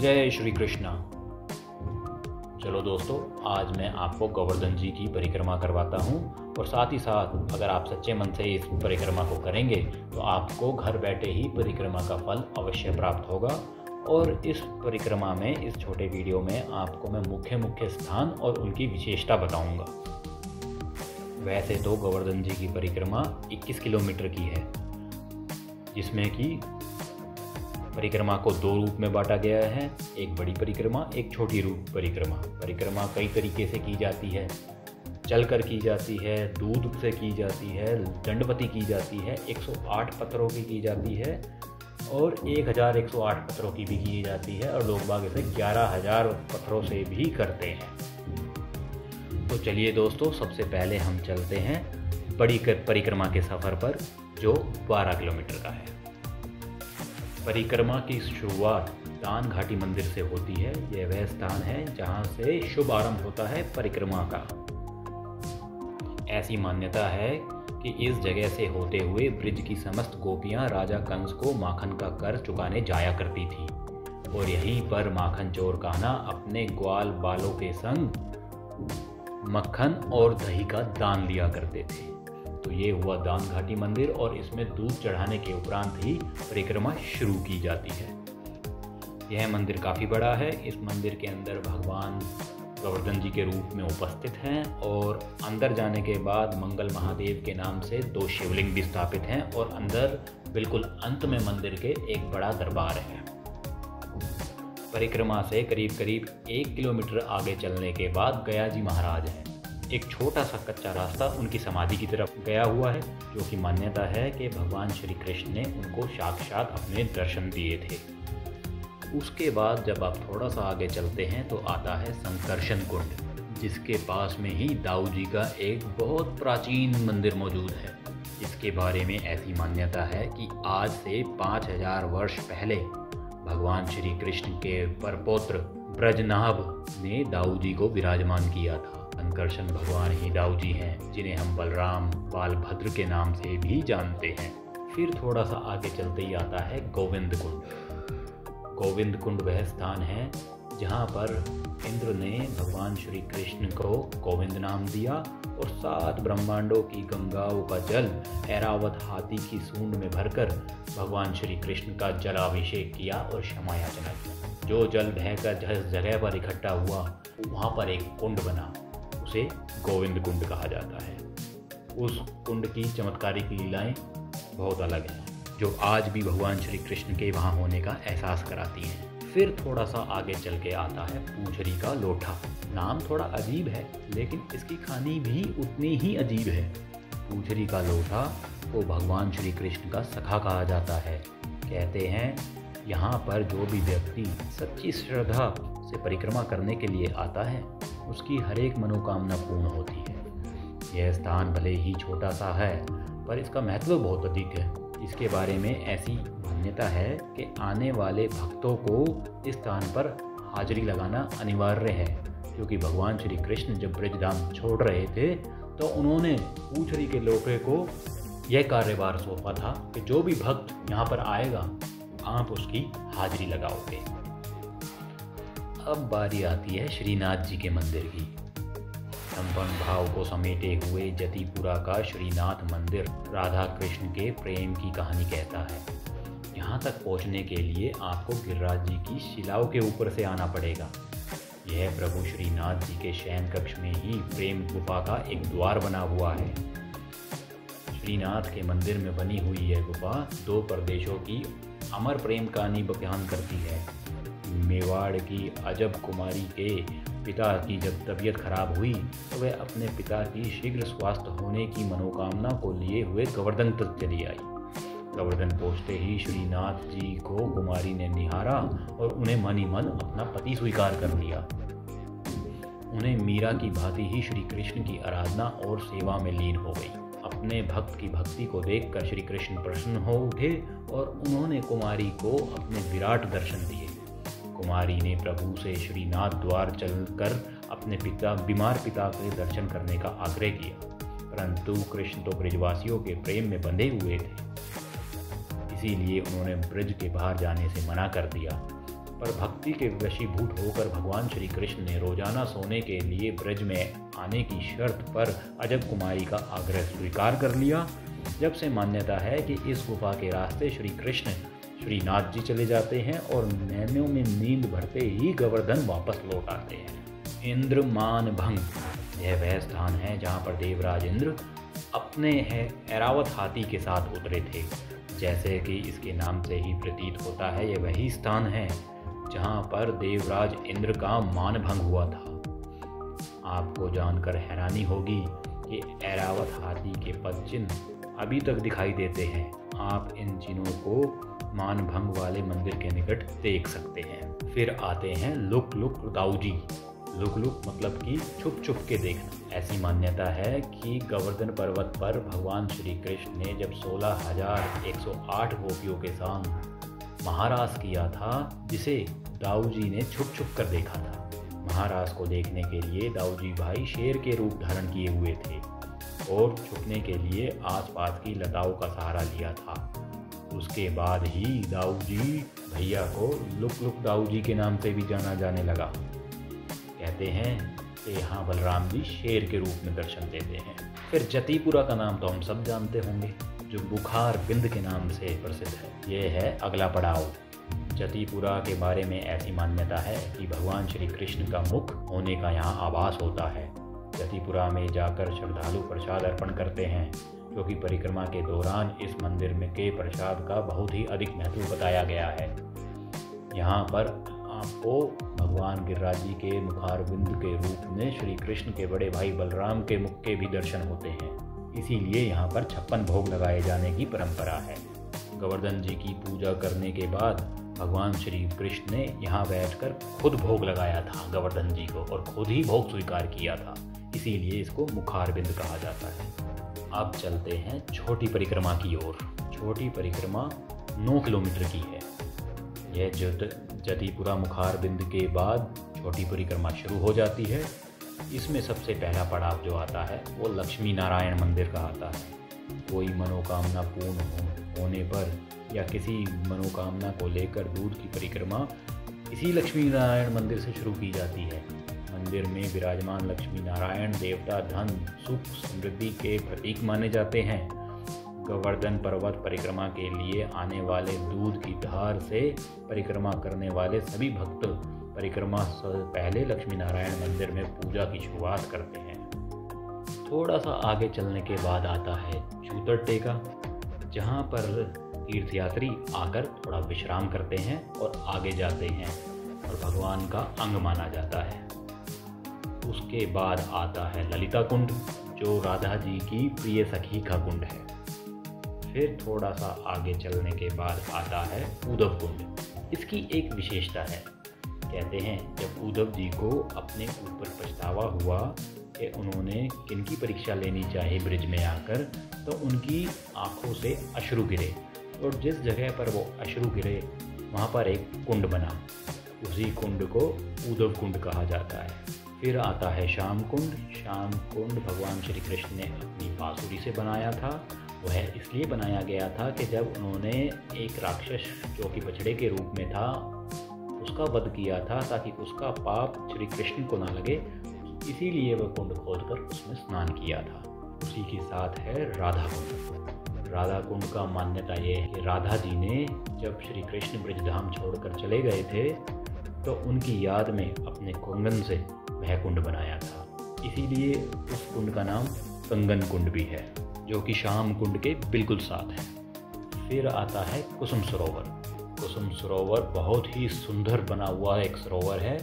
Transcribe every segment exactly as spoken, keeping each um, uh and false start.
जय श्री कृष्णा। चलो दोस्तों, आज मैं आपको गोवर्धन जी की परिक्रमा करवाता हूँ और साथ ही साथ अगर आप सच्चे मन से इस परिक्रमा को करेंगे तो आपको घर बैठे ही परिक्रमा का फल अवश्य प्राप्त होगा। और इस परिक्रमा में, इस छोटे वीडियो में आपको मैं मुख्य मुख्य स्थान और उनकी विशेषता बताऊंगा। वैसे तो गोवर्धन जी की परिक्रमा इक्कीस किलोमीटर की है, जिसमें कि परिक्रमा को दो रूप में बांटा गया है, एक बड़ी परिक्रमा, एक छोटी रूप परिक्रमा। परिक्रमा कई तरीके से की जाती है, चलकर की जाती है, दूध से की जाती है, दंडवती की जाती है, एक सौ आठ पत्थरों की की जाती है और एक हज़ार एक सौ आठ पत्थरों की भी की जाती है और लोग बाग इसे ग्यारह हज़ार पत्थरों से भी करते हैं। तो चलिए दोस्तों, सबसे पहले हम चलते हैं बड़ी परिक्रमा के सफ़र पर जो बारह किलोमीटर का है। परिक्रमा की शुरुआत दान घाटी मंदिर से होती है। यह वह स्थान है जहां से शुभ आरंभ होता है परिक्रमा का। ऐसी मान्यता है कि इस जगह से होते हुए ब्रज की समस्त गोपियां राजा कंस को माखन का कर चुकाने जाया करती थी और यहीं पर माखन चोर कान्हा अपने ग्वाल बालों के संग मक्खन और दही का दान लिया करते थे। तो ये हुआ दान घाटी मंदिर और इसमें दूध चढ़ाने के उपरांत ही परिक्रमा शुरू की जाती है। यह मंदिर काफ़ी बड़ा है। इस मंदिर के अंदर भगवान गोवर्धन जी के रूप में उपस्थित हैं और अंदर जाने के बाद मंगल महादेव के नाम से दो शिवलिंग भी स्थापित हैं और अंदर बिल्कुल अंत में मंदिर के एक बड़ा दरबार है। परिक्रमा से करीब करीब एक किलोमीटर आगे चलने के बाद गया जी महाराज हैं। एक छोटा सा कच्चा रास्ता उनकी समाधि की तरफ गया हुआ है, जो कि मान्यता है कि भगवान श्री कृष्ण ने उनको साक्षात अपने दर्शन दिए थे। उसके बाद जब आप थोड़ा सा आगे चलते हैं तो आता है संकर्षन कुंड, जिसके पास में ही दाऊ जी का एक बहुत प्राचीन मंदिर मौजूद है। इसके बारे में ऐसी मान्यता है कि आज से पाँच हजार वर्ष पहले भगवान श्री कृष्ण के परपौत्र ब्रजनाभ ने दाऊ जी को विराजमान किया था। संकर्षण भगवान ही दाऊ जी हैं, जिन्हें हम बलराम बालभद्र के नाम से भी जानते हैं। फिर थोड़ा सा आगे चलते ही आता है गोविंद कुंड। गोविंद कुंड वह स्थान है जहाँ पर इंद्र ने भगवान श्री कृष्ण को गोविंद नाम दिया और सात ब्रह्मांडों की गंगाओं का जल ऐरावत हाथी की सूंड में भरकर भगवान श्री कृष्ण का जलाभिषेक किया और क्षमा याचना की। जो जल बहकर जिस जगह पर इकट्ठा हुआ वहाँ पर एक कुंड बना, उसे गोविंद कुंड कहा जाता है। उस कुंड की चमत्कारिक लीलाएँ बहुत अलग हैं, जो आज भी भगवान श्री कृष्ण के वहाँ होने का एहसास कराती हैं। फिर थोड़ा सा आगे चल के आता है पूछरी का लोटा। नाम थोड़ा अजीब है लेकिन इसकी खानी भी उतनी ही अजीब है। पूछरी का लोटा को भगवान श्री कृष्ण का सखा कहा जाता है। कहते हैं यहाँ पर जो भी व्यक्ति सच्ची श्रद्धा से परिक्रमा करने के लिए आता है उसकी हरेक मनोकामना पूर्ण होती है। यह स्थान भले ही छोटा सा है पर इसका महत्व बहुत अधिक है। इसके बारे में ऐसी मान्यता है कि आने वाले भक्तों को इस स्थान पर हाजिरी लगाना अनिवार्य है, क्योंकि भगवान श्री कृष्ण जब ब्रजधाम छोड़ रहे थे तो उन्होंने पूछरी के लोटे को यह कार्यभार सौंपा था कि जो भी भक्त यहाँ पर आएगा आप उसकी हाजिरी लगाओगे। अब बारी आती है श्रीनाथ जी के मंदिर की। संपन्न भाव को समेटे हुए जतिपुरा का श्रीनाथ मंदिर राधा कृष्ण के प्रेम की कहानी कहता है। यहाँ तक पहुँचने के लिए आपको गिरिराज जी की शिलाओं के ऊपर से आना पड़ेगा। यह प्रभु श्रीनाथ जी के शयन कक्ष में ही प्रेम गुफा का एक द्वार बना हुआ है। श्रीनाथ के मंदिर में बनी हुई यह गुफा दो प्रदेशों की अमर प्रेम कहानी बयान करती है। मेवाड़ की अजब कुमारी के पिता की जब तबीयत खराब हुई तो वह अपने पिता की शीघ्र स्वास्थ्य होने की मनोकामना को लिए हुए गोवर्धन तक चली आई। गोवर्धन पहुँचते ही श्रीनाथ जी को कुमारी ने निहारा और उन्हें मन ही मन अपना पति स्वीकार कर लिया। उन्हें मीरा की भांति ही श्री कृष्ण की आराधना और सेवा में लीन हो गई। अपने भक्त की भक्ति को देखकर श्री कृष्ण प्रसन्न हो उठे और उन्होंने कुमारी को अपने विराट दर्शन दिए। कुमारी ने प्रभु से श्रीनाथ द्वार चलकर अपने पिता बीमार पिता के दर्शन करने का आग्रह किया, परंतु कृष्ण तो ब्रजवासियों के प्रेम में बंधे हुए थे, इसीलिए उन्होंने ब्रज के बाहर जाने से मना कर दिया। पर भक्ति के वशीभूत होकर भगवान श्री कृष्ण ने रोजाना सोने के लिए ब्रज में आने की शर्त पर अजब कुमारी का आग्रह स्वीकार कर लिया। जब से मान्यता है कि इस गुफा के रास्ते श्री कृष्ण श्रीनाथ जी चले जाते हैं और नैनों में नींद भरते ही गोवर्धन वापस लौट आते हैं। इंद्र मानभंग, यह वह स्थान है जहाँ पर देवराज इंद्र अपने है ऐरावत हाथी के साथ उतरे थे। जैसे कि इसके नाम से ही प्रतीत होता है, यह वही स्थान है जहाँ पर देवराज इंद्र का मानभंग हुआ था। आपको जानकर हैरानी होगी कि ऐरावत हाथी के पद चिन्ह अभी तक दिखाई देते हैं। आप इन चिन्हों को मानभंग वाले मंदिर के निकट देख सकते हैं। फिर आते हैं लुकलुक दाऊजी। लुकलुक मतलब कि छुप छुप के देखना। ऐसी मान्यता है कि गोवर्धन पर्वत पर भगवान श्री कृष्ण ने जब सोलह हजार एक सौ आठ गोपियों के साथ महारास किया था, जिसे दाऊ जी ने छुप छुप कर देखा था। महारास को देखने के लिए दाऊ जी भाई शेर के रूप धारण किए हुए थे और छुपने के लिए आसपास की लताओं का सहारा लिया था। उसके बाद ही दाऊ जी भैया को लुकलुक दाऊजी के नाम से भी जाना जाने लगा। कहते हैं कि यहाँ बलराम जी शेर के रूप में दर्शन देते हैं। फिर जतिपुरा का नाम तो हम सब जानते होंगे, जो मुखारबिंद के नाम से प्रसिद्ध है। यह है अगला पड़ाव। जतिपुरा के बारे में ऐसी मान्यता है कि भगवान श्री कृष्ण का मुख होने का यहाँ आभास होता है। जतिपुरा में जाकर श्रद्धालु प्रसाद अर्पण करते हैं, क्योंकि परिक्रमा के दौरान इस मंदिर में के प्रसाद का बहुत ही अधिक महत्व बताया गया है। यहाँ पर आपको भगवान गिरिराज जी के मुखारबिंद के रूप में श्री कृष्ण के बड़े भाई बलराम के मुख के भी दर्शन होते हैं। इसीलिए यहाँ पर छप्पन भोग लगाए जाने की परंपरा है। गोवर्धन जी की पूजा करने के बाद भगवान श्री कृष्ण ने यहाँ बैठकर खुद भोग लगाया था गोवर्धन जी को, और खुद ही भोग स्वीकार किया था। इसीलिए इसको मुखारबिंद कहा जाता है। आप चलते हैं छोटी परिक्रमा की ओर। छोटी परिक्रमा नौ किलोमीटर की है। यह जतिपुरा मुखारबिंद के बाद छोटी परिक्रमा शुरू हो जाती है। इसमें सबसे पहला पड़ाव जो आता है वो लक्ष्मी नारायण मंदिर का आता है। कोई मनोकामना पूर्ण हो, होने पर या किसी मनोकामना को लेकर दूर की परिक्रमा इसी लक्ष्मी नारायण मंदिर से शुरू की जाती है। मंदिर में विराजमान लक्ष्मी नारायण देवता धन सुख समृद्धि के प्रतीक माने जाते हैं। गोवर्धन पर्वत परिक्रमा के लिए आने वाले दूध की धार से परिक्रमा करने वाले सभी भक्त परिक्रमा से पहले लक्ष्मी नारायण मंदिर में पूजा की शुरुआत करते हैं। थोड़ा सा आगे चलने के बाद आता है चूतड़ टेका, जहाँ पर तीर्थयात्री आकर थोड़ा विश्राम करते हैं और आगे जाते हैं और भगवान का अंग माना जाता है। उसके बाद आता है ललिता कुंड, जो राधा जी की प्रिय सखी का कुंड है। फिर थोड़ा सा आगे चलने के बाद आता है ऊधव कुंड। इसकी एक विशेषता है। कहते हैं जब ऊधव जी को अपने ऊपर पछतावा हुआ कि उन्होंने किनकी परीक्षा लेनी चाहिए ब्रिज में आकर, तो उनकी आंखों से अश्रु गिरे और जिस जगह पर वो अश्रु गिरे वहाँ पर एक कुंड बना। उसी कुंड को ऊधव कुंड कहा जाता है। फिर आता है श्याम कुंड। श्याम कुंड भगवान श्री कृष्ण ने अपनी बांसुरी से बनाया था। वह इसलिए बनाया गया था कि जब उन्होंने एक राक्षस जो कि बछड़े के रूप में था उसका वध किया था, ताकि उसका पाप श्री कृष्ण को ना लगे, इसीलिए वह कुंड खोदकर उसमें स्नान किया था। उसी के साथ है राधा कुंड। राधा कुंड का मान्यता यह है कि राधा जी ने जब श्री कृष्ण ब्रजधाम छोड़कर चले गए थे तो उनकी याद में अपने कंगन से वह कुंड बनाया था। इसीलिए उस कुंड का नाम कंगन कुंड भी है, जो कि श्याम कुंड के बिल्कुल साथ है। फिर आता है कुसुम सरोवर। कुसुम सरोवर बहुत ही सुंदर बना हुआ एक सरोवर है।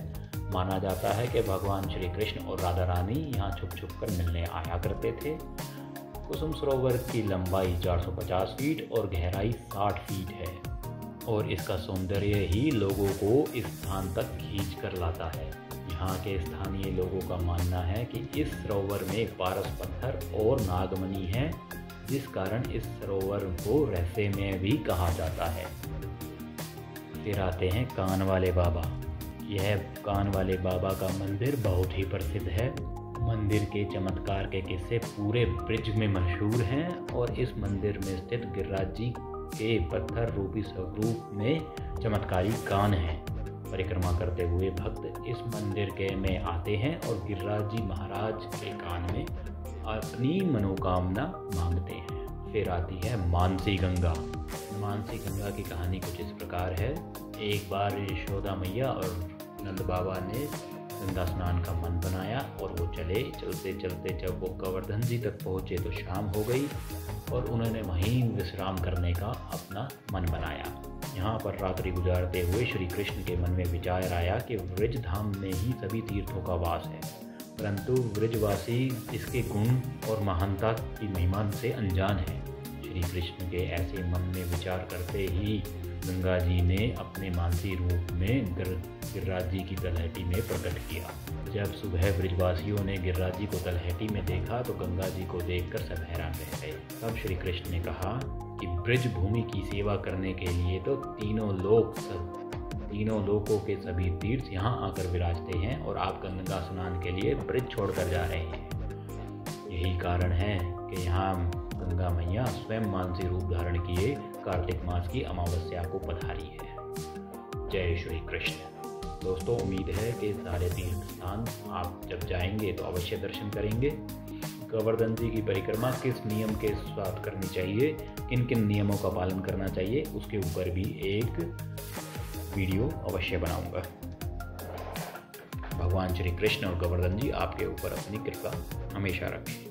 माना जाता है कि भगवान श्री कृष्ण और राधा रानी यहाँ छुप छुप कर मिलने आया करते थे। कुसुम सरोवर की लंबाई चार सौ पचास फीट और गहराई साठ फीट है, और इसका सौंदर्य ही लोगों को इस स्थान तक खींच कर लाता है। यहाँ के स्थानीय लोगों का मानना है कि इस सरोवर में पारस पत्थर और नागमणि है, जिस कारण इस सरोवर को रहस्य में भी कहा जाता है। फिर आते हैं कानवाले बाबा। यह कानवाले बाबा का मंदिर बहुत ही प्रसिद्ध है। मंदिर के चमत्कार के किस्से पूरे ब्रिज में मशहूर हैं, और इस मंदिर में स्थित गिरिराज जी के पत्थर रूपी स्वरूप में चमत्कारी कान है। परिक्रमा करते हुए भक्त इस मंदिर के में आते हैं और गिरिराज जी महाराज के कान में अपनी मनोकामना मांगते हैं। फिर आती है मानसी गंगा। मानसी गंगा की कहानी कुछ इस प्रकार है। एक बार यशोदा मैया और नंद बाबा ने गंगा स्नान का मन बनाया और वो चले। चलते चलते जब वो गोवर्धन जी तक पहुँचे तो शाम हो गई और उन्होंने वहीं विश्राम करने का अपना मन बनाया। यहाँ पर रात्रि गुजारते हुए श्री कृष्ण के मन में विचार आया कि ब्रज धाम में ही सभी तीर्थों का वास है, परंतु ब्रजवासी इसके गुण और महानता की महिमा से अनजान है। श्री कृष्ण के ऐसे मन में विचार करते ही गंगा जी ने अपने मानसी रूप में गिरिराज जी की तलहटी में प्रकट किया। जब सुबह ब्रजवासियों ने गिरिराज जी को तलहटी में देखा तो गंगा जी को देखकर सब हैरान रह गए। तब श्री कृष्ण ने कहा कि ब्रजभूमि की सेवा करने के लिए तो तीनों लोक तीनों लोकों के सभी तीर्थ यहाँ आकर विराजते हैं और आप गंगा स्नान के लिए ब्रज छोड़कर जा रहे हैं। यही कारण है कि यहाँ गंगा मैया स्वयं मानसी रूप धारण किए कार्तिक मास की अमावस्या को पधारी है। जय श्री कृष्ण। दोस्तों, उम्मीद है कि सारे तीर्थ स्थान आप जब जाएंगे तो अवश्य दर्शन करेंगे। गोवर्धन जी की परिक्रमा किस नियम के साथ करनी चाहिए, किन किन नियमों का पालन करना चाहिए, उसके ऊपर भी एक वीडियो अवश्य बनाऊंगा। भगवान श्री कृष्ण और गोवर्धन जी आपके ऊपर अपनी कृपा हमेशा रखें।